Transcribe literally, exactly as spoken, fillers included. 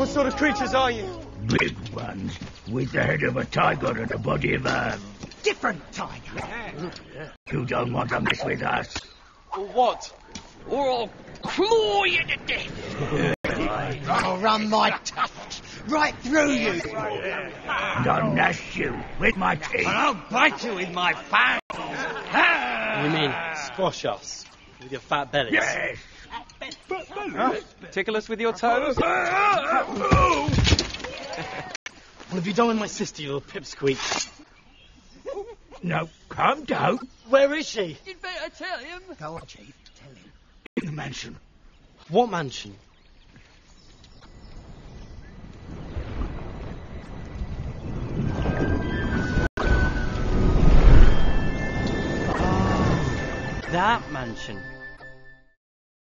What sort of creatures are you? Big ones, with the head of a tiger and the body of a... different tiger. You don't want to mess with us. Or what? Or I'll claw you to death. I'll run my tuft right through you. And I'll gnash you with my teeth. And I'll bite you with my fangs. You mean squash us with your fat bellies? Yes. Fat bellies? Tickle us with your toes? Well, if you don't want my sister, you'll pipsqueak. No, come down. Where is she? You'd better tell him. Go on, Chief. Tell him. In the mansion. What mansion? That mansion.